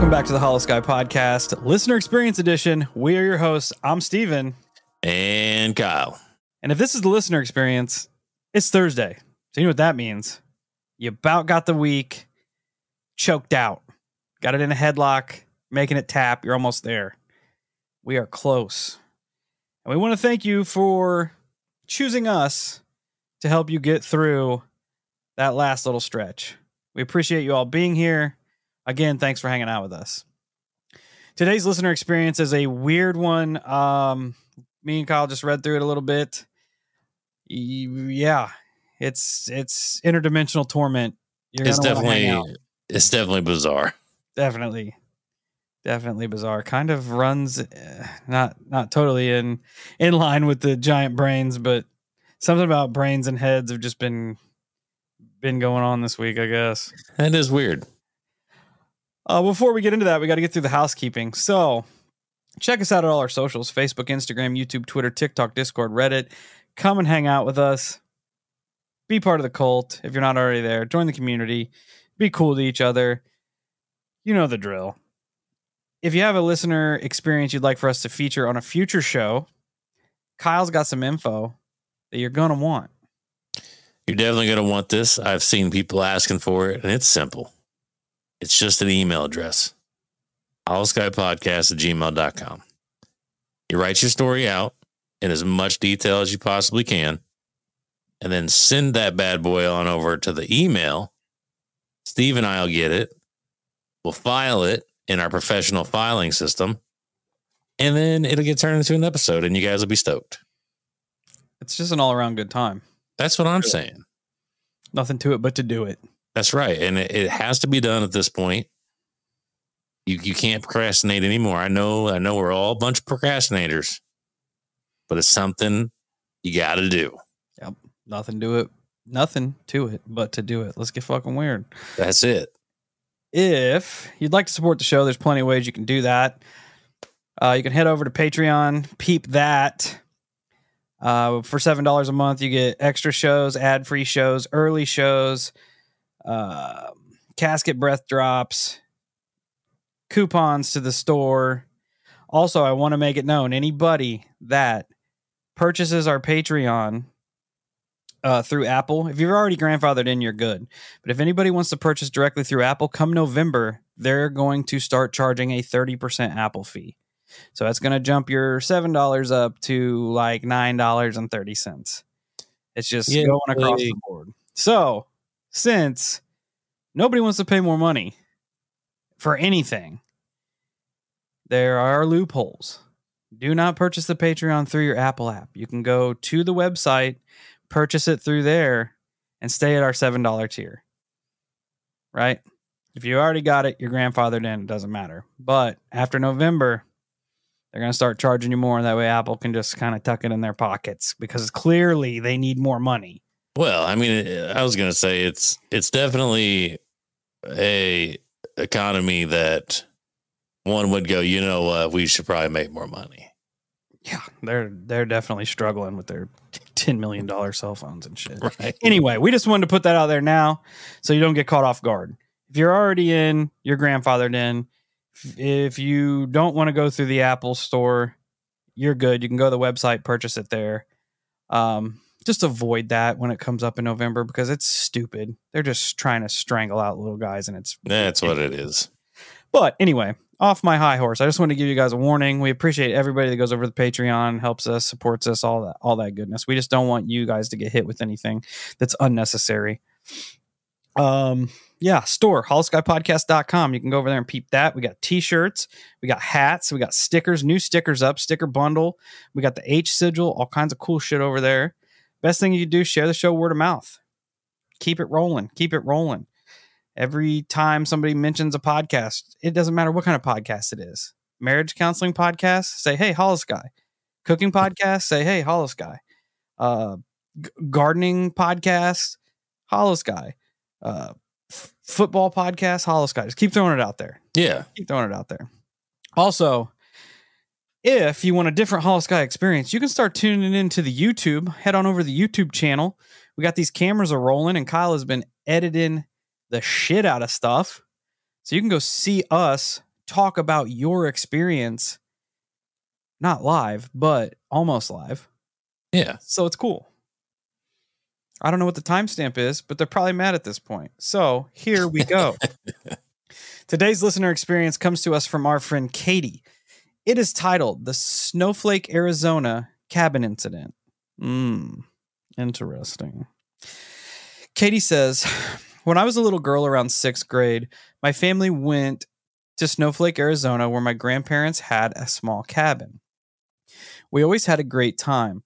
Welcome back to the Holosky Podcast, Listener Experience Edition. We are your hosts. I'm Steven. And Kyle. And if this is the Listener Experience, it's Thursday. So you know what that means. You about got the week choked out. Got it in a headlock, making it tap. You're almost there. We are close. And we want to thank you for choosing us to help you get through that last little stretch. We appreciate you all being here. Again, thanks for hanging out with us. Today's listener experience is a weird one. Me and Kyle just read through it a little bit. Yeah, it's interdimensional torment. It's definitely bizarre. Definitely bizarre. Kind of runs not totally in line with the giant brains, but something about brains and heads have just been going on this week, I guess. That is weird. Before we get into that, we got to get through the housekeeping. So check us out at all our socials: Facebook, Instagram, YouTube, Twitter, TikTok, Discord, Reddit. Come and hang out with us. Be part of the cult. If you're not already there, join the community. Be cool to each other. You know the drill. If you have a listener experience you'd like for us to feature on a future show, Kyle's got some info that you're going to want. You're definitely going to want this. I've seen people asking for it, and it's simple. It's just an email address, holoskypodcast@gmail.com. You write your story out in as much detail as you possibly can, and then send that bad boy on over to the email. Steve and I will get it. We'll file it in our professional filing system, and then it'll get turned into an episode, and you guys will be stoked. It's just an all-around good time. That's what I'm saying. Nothing to it but to do it. That's right. And it has to be done at this point. You can't procrastinate anymore. I know we're all a bunch of procrastinators, but it's something you got to do. Yep. Nothing to it but to do it. Let's get fucking weird. That's it. If you'd like to support the show, there's plenty of ways you can do that. You can head over to Patreon, peep that. For $7 a month, you get extra shows, ad-free shows, early shows, casket breath drops, coupons to the store. Also, I want to make it known, anybody that purchases our Patreon through Apple, if you're already grandfathered in, you're good. But if anybody wants to purchase directly through Apple, come November, they're going to start charging a 30% Apple fee. So that's going to jump your $7 up to like $9.30. It's just going across the board. So since nobody wants to pay more money for anything, there are loopholes. Do not purchase the Patreon through your Apple app. You can go to the website, purchase it through there, and stay at our $7 tier. Right? If you already got it, you're grandfathered in. It doesn't matter. But after November, they're going to start charging you more. That way Apple can just kind of tuck it in their pockets, because clearly they need more money. Well, I mean, I was going to say it's definitely a economy that one would go, you know what, we should probably make more money. Yeah, they're definitely struggling with their $10 million cell phones and shit. Right. Anyway, we just wanted to put that out there now so you don't get caught off guard. If you're already in, you're grandfathered in. If you don't want to go through the Apple store, you're good. You can go to the website, purchase it there. Just avoid that when it comes up in November, because it's stupid. They're just trying to strangle out little guys, and that's what it is. But anyway, off my high horse, I just want to give you guys a warning. We appreciate everybody that goes over to the Patreon, helps us, supports us, all that goodness. We just don't want you guys to get hit with anything that's unnecessary. Yeah, store, holoskypodcast.com. You can go over there and peep that. We got t-shirts, we got hats, we got stickers, new stickers up, sticker bundle. We got the H sigil, all kinds of cool shit over there. Best thing you can do, share the show word of mouth. Keep it rolling. Keep it rolling. Every time somebody mentions a podcast, it doesn't matter what kind of podcast it is. Marriage counseling podcast, say, hey, Holosky. Cooking podcast, say, hey, Holosky. Gardening podcast, Holosky. Football podcast, Holosky. Just keep throwing it out there. Yeah. Keep throwing it out there. Also, if you want a different Holosky experience, you can start tuning into the YouTube. Head on over to the YouTube channel. We got these cameras are rolling, and Kyle has been editing the shit out of stuff. So you can go see us talk about your experience, not live, but almost live. Yeah. So it's cool. I don't know what the timestamp is, but they're probably mad at this point. So here we go. Today's listener experience comes to us from our friend Katie. It is titled The Snowflake, Arizona Cabin Incident. Interesting. Katie says, when I was a little girl around 6th grade, my family went to Snowflake, Arizona, where my grandparents had a small cabin. We always had a great time.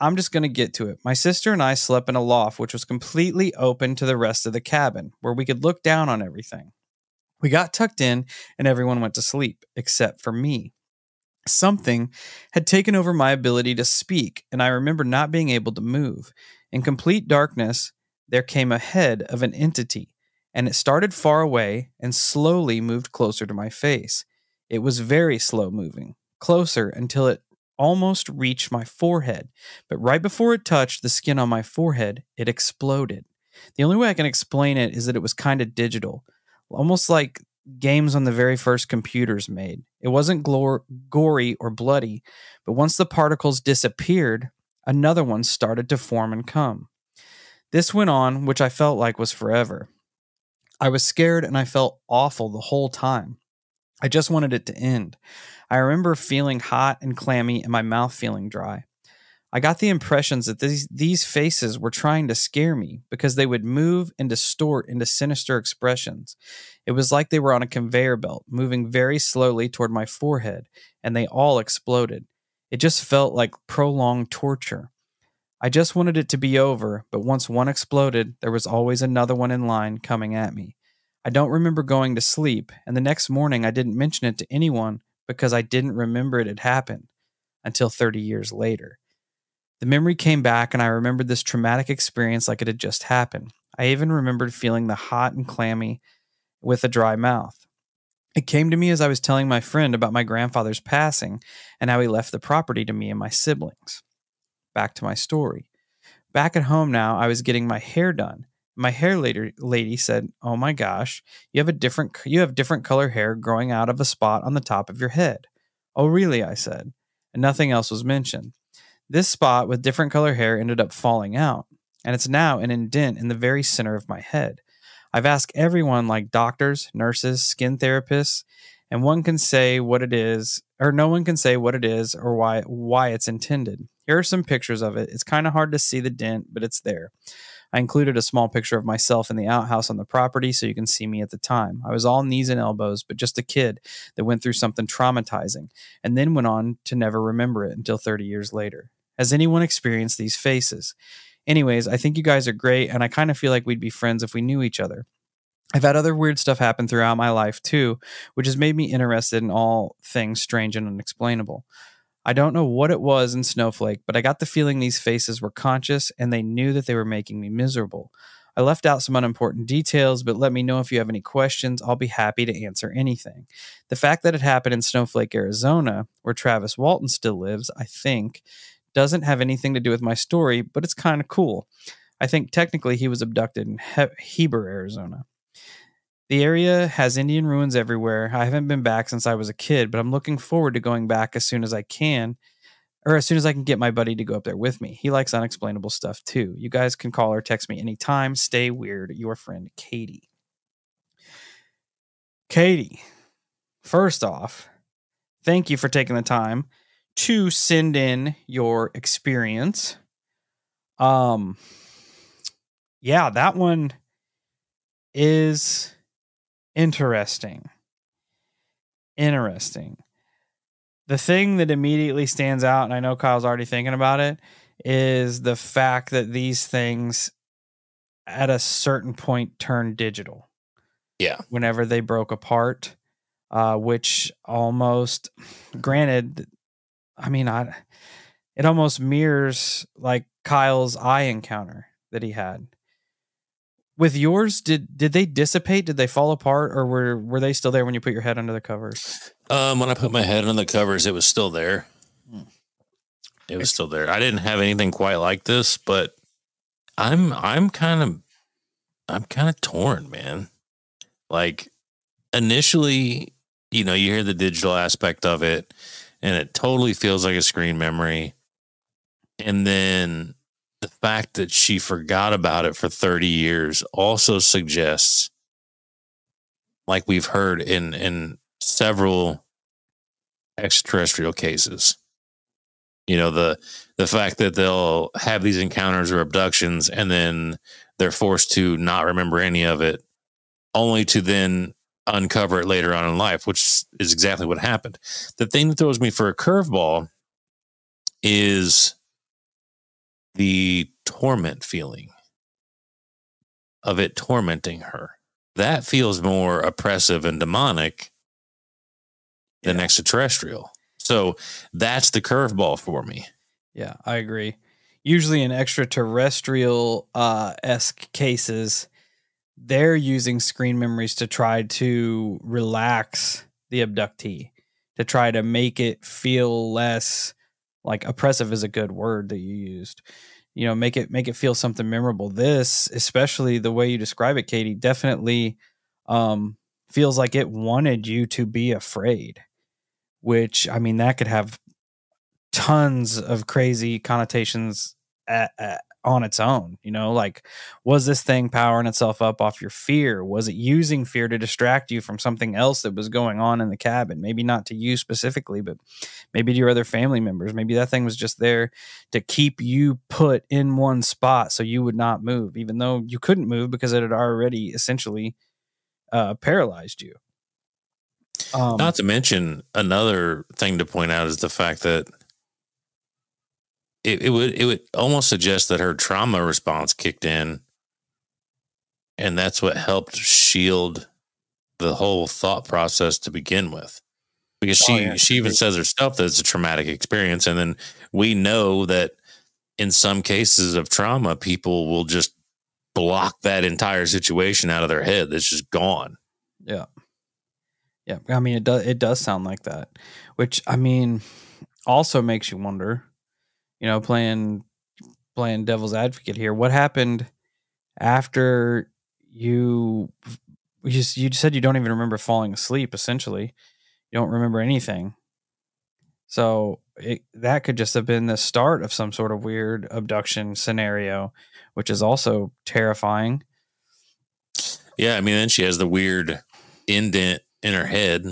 I'm just going to get to it. My sister and I slept in a loft, which was completely open to the rest of the cabin, where we could look down on everything. We got tucked in, and everyone went to sleep, except for me. Something had taken over my ability to speak, and I remember not being able to move. In complete darkness, there came a head of an entity, and it started far away and slowly moved closer to my face. It was very slow moving, closer until it almost reached my forehead, but right before it touched the skin on my forehead, it exploded. The only way I can explain it is that it was kind of digital, almost like games on the very first computers made. It wasn't gory or bloody, but once the particles disappeared, another one started to form and come. This went on, which I felt like was forever. I was scared and I felt awful the whole time. I just wanted it to end. I remember feeling hot and clammy and my mouth feeling dry. I got the impressions that these faces were trying to scare me because they would move and distort into sinister expressions. It was like they were on a conveyor belt, moving very slowly toward my forehead, and they all exploded. It just felt like prolonged torture. I just wanted it to be over, but once one exploded, there was always another one in line coming at me. I don't remember going to sleep, and the next morning I didn't mention it to anyone because I didn't remember it had happened until 30 years later. The memory came back, and I remembered this traumatic experience like it had just happened. I even remembered feeling the hot and clammy with a dry mouth. It came to me as I was telling my friend about my grandfather's passing and how he left the property to me and my siblings. Back to my story. Back at home now, I was getting my hair done. My hair lady said, "Oh my gosh, you have different color hair growing out of a spot on the top of your head." "Oh really?" I said, and nothing else was mentioned. This spot with different color hair ended up falling out, and it's now an indent in the very center of my head. I've asked everyone, like doctors, nurses, skin therapists, and no one can say what it is or why it's intended. Here are some pictures of it. It's kind of hard to see the dent, but it's there. I included a small picture of myself in the outhouse on the property so you can see me at the time. I was all knees and elbows, but just a kid that went through something traumatizing and then went on to never remember it until 30 years later. Has anyone experienced these faces? Anyways, I think you guys are great, and I kind of feel like we'd be friends if we knew each other. I've had other weird stuff happen throughout my life too, which has made me interested in all things strange and unexplainable. I don't know what it was in Snowflake, but I got the feeling these faces were conscious and they knew that they were making me miserable. I left out some unimportant details, but let me know if you have any questions. I'll be happy to answer anything. The fact that it happened in Snowflake, Arizona, where Travis Walton still lives, I think, doesn't have anything to do with my story, but it's kind of cool. I think technically he was abducted in Heber, Arizona. The area has Indian ruins everywhere. I haven't been back since I was a kid, but I'm looking forward to going back as soon as I can get my buddy to go up there with me. He likes unexplainable stuff too. You guys can call or text me anytime. Stay weird. Your friend, Katie. Katie, first off, thank you for taking the time to send in your experience. Yeah, that one is interesting. The thing that immediately stands out, and I know Kyle's already thinking about it, is the fact that these things at a certain point turn digital. Yeah, whenever they broke apart, which almost, granted, I mean, it almost mirrors like Kyle's eye encounter that he had. With yours, did they dissipate? Did they fall apart, or were they still there when you put your head under the covers? When I put my head under the covers, it was still there. It was still there. I didn't have anything quite like this, but I'm kind of torn, man. Like initially, you know, you hear the digital aspect of it and it totally feels like a screen memory. And then the fact that she forgot about it for 30 years also suggests, like we've heard in several extraterrestrial cases, you know, the fact that they'll have these encounters or abductions and then they're forced to not remember any of it, only to then uncover it later on in life, which is exactly what happened. The thing that throws me for a curveball is the torment feeling of it tormenting her. That feels more oppressive and demonic than extraterrestrial. So that's the curveball for me. Yeah, I agree. Usually in extraterrestrial-esque cases, they're using screen memories to try to relax the abductee, to try to make it feel less, like oppressive is a good word that you used, you know, make it feel something memorable. This, especially the way you describe it, Katie, definitely feels like it wanted you to be afraid, which, I mean, that could have tons of crazy connotations on its own. You know, like, was this thing powering itself up off your fear? Was it using fear to distract you from something else that was going on in the cabin? Maybe not to you specifically, but maybe to your other family members. Maybe that thing was just there to keep you put in one spot so you would not move, even though you couldn't move because it had already essentially paralyzed you. Not to mention, another thing to point out is the fact that it would almost suggest that her trauma response kicked in, and that's what helped shield the whole thought process to begin with, because she even says herself that it's a traumatic experience. And then we know that in some cases of trauma, people will just block that entire situation out of their head. That's just gone. Yeah. Yeah. I mean, it does sound like that, which, I mean, also makes you wonder, you know, playing devil's advocate here, what happened after you said you don't even remember falling asleep, essentially. You don't remember anything. So that could just have been the start of some sort of weird abduction scenario, which is also terrifying. Yeah, I mean, then she has the weird indent in her head.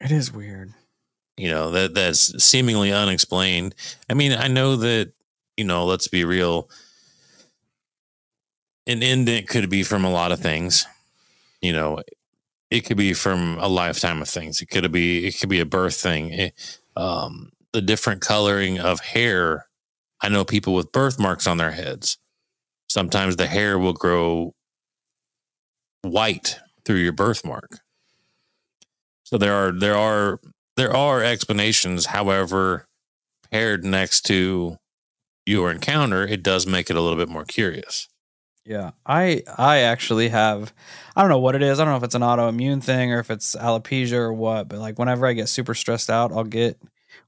It is weird. You know, that's seemingly unexplained. I mean, I know that, you know, let's be real, an indent could be from a lot of things. You know, it could be from a lifetime of things. It could be a birth thing. The different coloring of hair. I know people with birthmarks on their heads. Sometimes the hair will grow white through your birthmark. So there are explanations. However, paired next to your encounter, it does make it a little bit more curious. Yeah, I actually have, I don't know what it is. I don't know if it's an autoimmune thing or if it's alopecia or what, but like whenever I get super stressed out, I'll get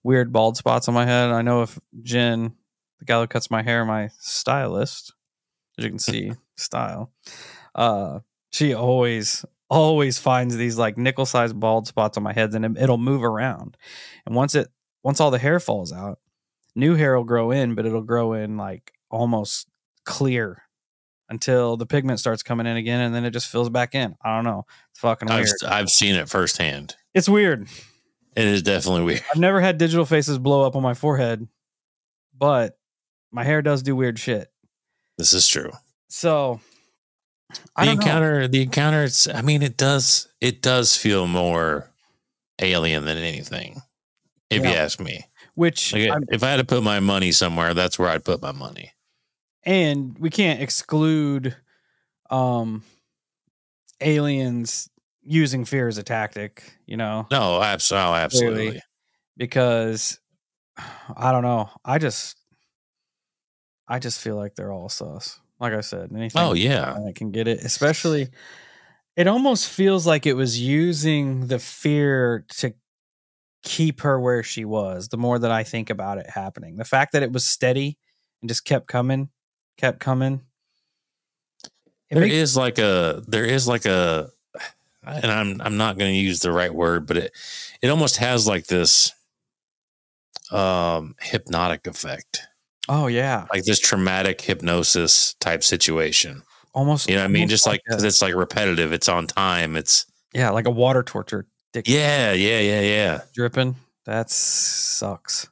weird bald spots on my head. I know if Jen, the guy who cuts my hair, my stylist, as you can see, style, she always finds these like nickel-sized bald spots on my head, and it'll move around. And once all the hair falls out, new hair will grow in, but it'll grow in like almost clear until the pigment starts coming in again, and then it just fills back in. I don't know. It's fucking weird. I've seen it firsthand. It's weird. It is definitely weird. I've never had digital faces blow up on my forehead, but my hair does do weird shit. This is true. So The encounter, I mean, it does feel more alien than anything, if you ask me. Which, like, if I had to put my money somewhere, that's where I'd put my money. And we can't exclude aliens using fear as a tactic, you know? No, absolutely. Because, I don't know, I just feel like they're all sus. Like I said, anything that can get it, especially, it almost feels like it was using the fear to keep her where she was. The more that I think about it happening, the fact that it was steady and just kept coming. There is like a, and I'm not going to use the right word, but it almost has like this hypnotic effect. Oh yeah, like this traumatic hypnosis type situation. Almost, you know what I mean? Just like, cause it's like repetitive. It's on time. It's yeah, like a water torture. Yeah. Dripping. That sucks.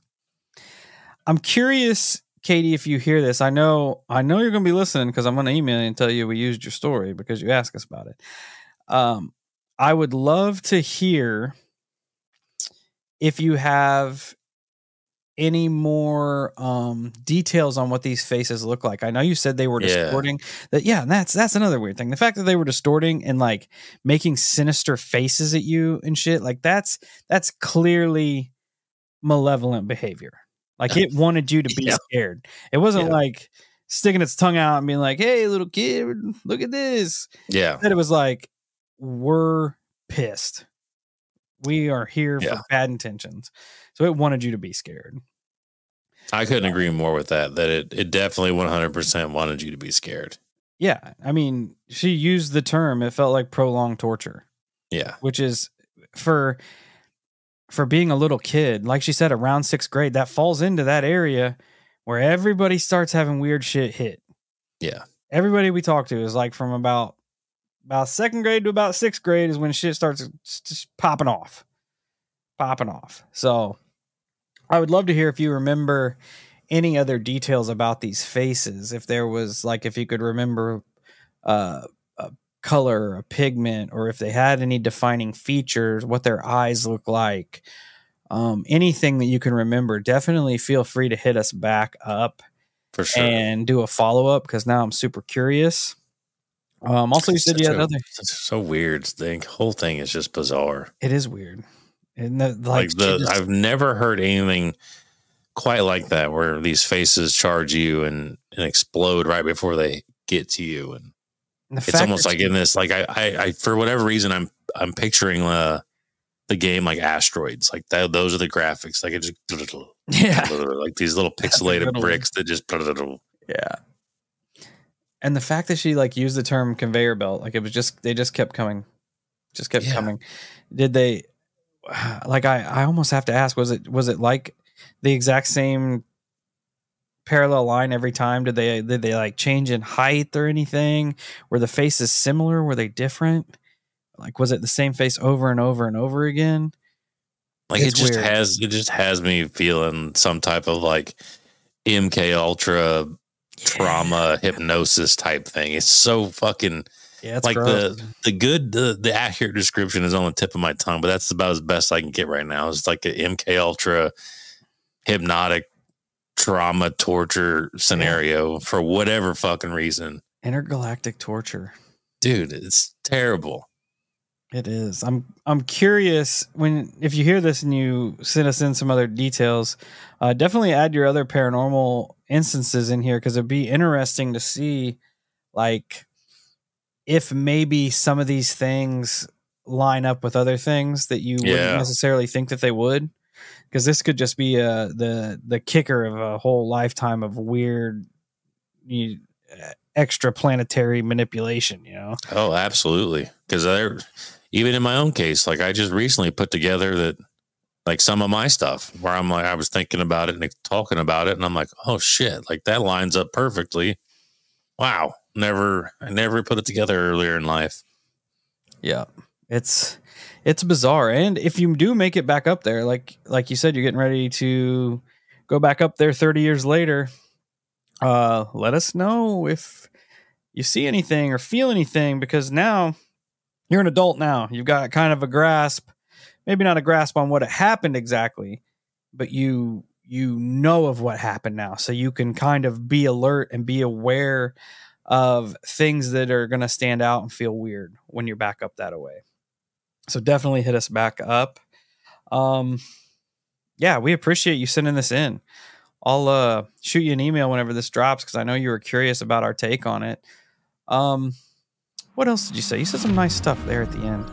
I'm curious, Katie, if you hear this. I know you're going to be listening because I'm going to email you and tell you we used your story because you asked us about it. I would love to hear if you have any more details on what these faces look like. I know you said they were distorting. And that's another weird thing. The fact that they were distorting and like making sinister faces at you and shit, like that's clearly malevolent behavior. Like it wanted you to be scared. It wasn't like sticking its tongue out and being like, hey, little kid, look at this. Yeah. That it was like, we're pissed. We are here for bad intentions. So it wanted you to be scared. I couldn't agree more with that, that it definitely 100% wanted you to be scared. Yeah. I mean, she used the term, it felt like prolonged torture. Yeah. Which is for being a little kid, like she said, around 6th grade, that falls into that area where everybody starts having weird shit hit. Yeah. Everybody we talk to is like from about 2nd grade to about 6th grade is when shit starts just popping off. So I would love to hear if you remember any other details about these faces. If there was like, if you could remember a color, a pigment, or if they had any defining features, what their eyes look like, anything that you can remember, definitely feel free to hit us back up for sure and do a follow-up. 'Cause now I'm super curious. Also you said you had another. It's so weird. The whole thing is just bizarre. It is weird. And the, I've never heard anything quite like that, where these faces charge you and explode right before they get to you. And it's almost like in this, like I for whatever reason, I'm picturing the game like Asteroids, like those are the graphics. Like it just, like these little pixelated bricks that just, And the fact that she like used the term conveyor belt, like it was just, they just kept coming, just kept coming. Did they, like, I almost have to ask, was it like the exact same parallel line every time? Did they like change in height or anything? Were the faces similar? Were they different? Like, was it the same face over and over and over again? Like it's it just has me feeling some type of like MK Ultra trauma hypnosis type thing. It's so fucking it's like gross. the accurate description is on the tip of my tongue, but that's about as best I can get right now. It's like an MK Ultra hypnotic trauma torture scenario for whatever fucking reason. Intergalactic torture, dude. It's terrible. It is. I'm curious if you hear this and you send us in some other details, definitely add your other paranormal instances in here, because it'd be interesting to see like if maybe some of these things line up with other things that you wouldn't necessarily think that they would, because this could just be the kicker of a whole lifetime of weird extraplanetary manipulation, you know? Oh, absolutely. Because even in my own case, like I just recently put together that like some of my stuff where I'm like, I was thinking about it and talking about it and I'm like, oh shit, like that lines up perfectly. Wow. I never put it together earlier in life. Yeah. It's bizarre. And if you do make it back up there, like you said, you're getting ready to go back up there 30 years later. Let us know if you see anything or feel anything, because now you're an adult now. You've got kind of a grasp, maybe not a grasp on what happened exactly, but you know of what happened now. So you can kind of be alert and be aware of things that are going to stand out and feel weird when you're back up that way. So definitely hit us back up. Yeah, we appreciate you sending this in. I'll shoot you an email whenever this drops, because I know you were curious about our take on it. What else did you say? You said some nice stuff there at the end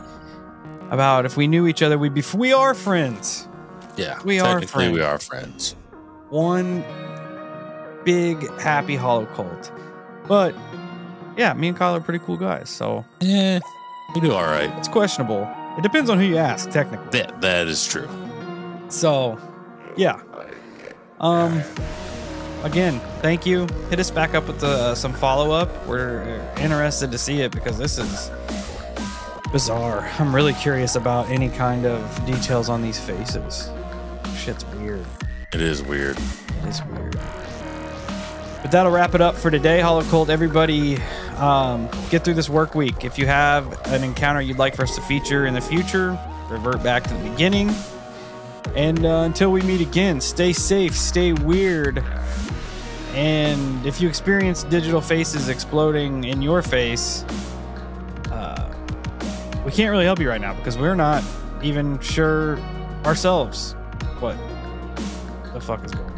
about if we knew each other, we are friends. Yeah, we are friends. We are friends. One big happy hollow cult. But yeah, me and Kyle are pretty cool guys. So You do all right. It's questionable. It depends on who you ask, technically. That is true. So, yeah. Again, thank you. Hit us back up with some follow-up. We're interested to see it because this is bizarre. I'm really curious about any kind of details on these faces. Shit's weird. It is weird. It is weird. But that'll wrap it up for today, Holo Cult. Everybody, get through this work week. If you have an encounter you'd like for us to feature in the future, revert back to the beginning. And until we meet again, stay safe, stay weird. And if you experience digital faces exploding in your face, we can't really help you right now because we're not even sure ourselves what the fuck is going on.